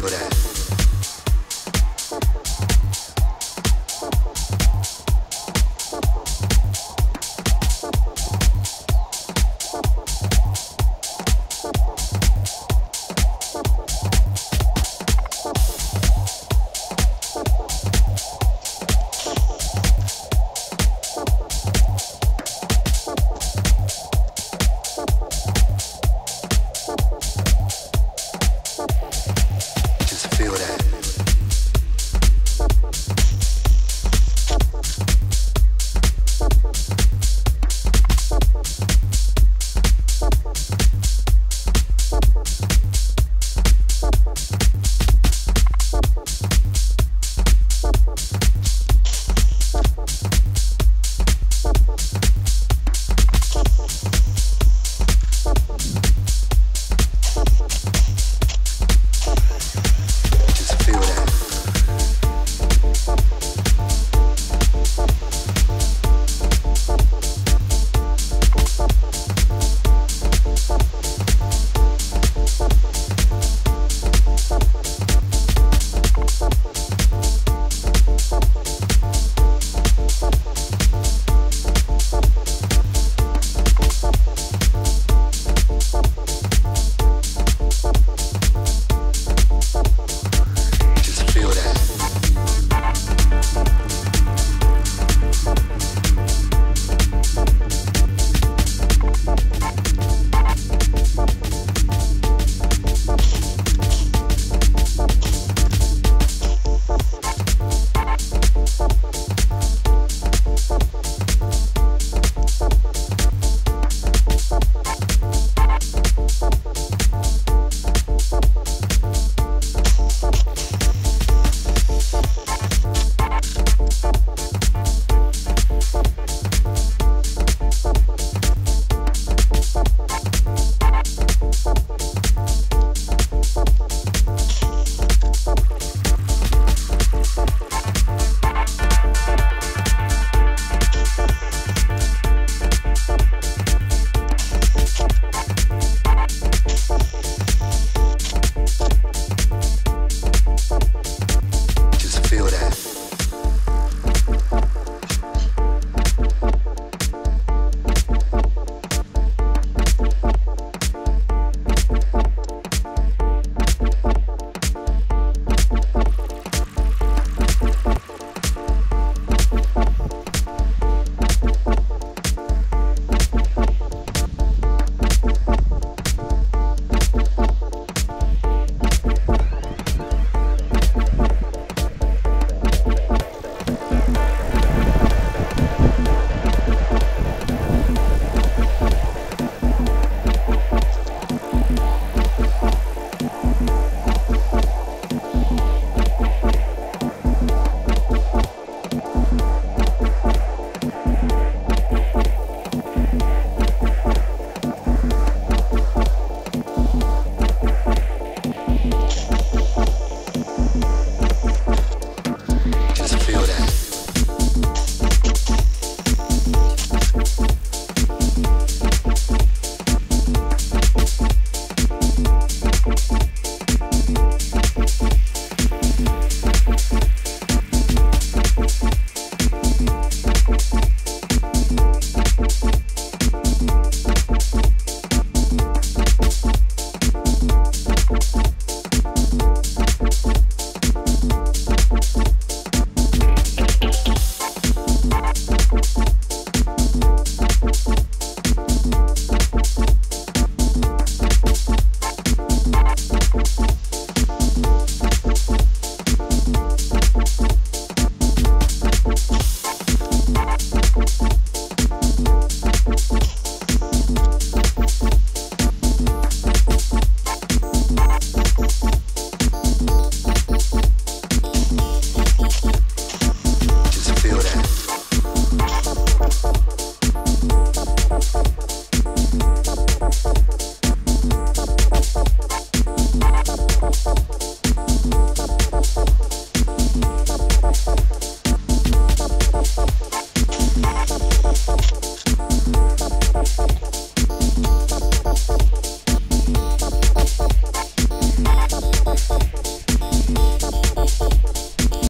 figura.